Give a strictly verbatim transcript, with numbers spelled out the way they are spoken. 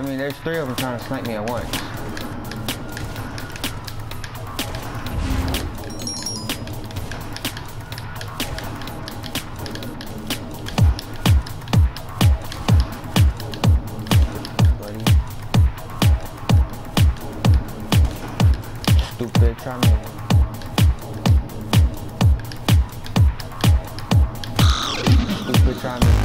I mean, there's three of them trying to snipe me at once. Stupid, trying to... Stupid, trying to...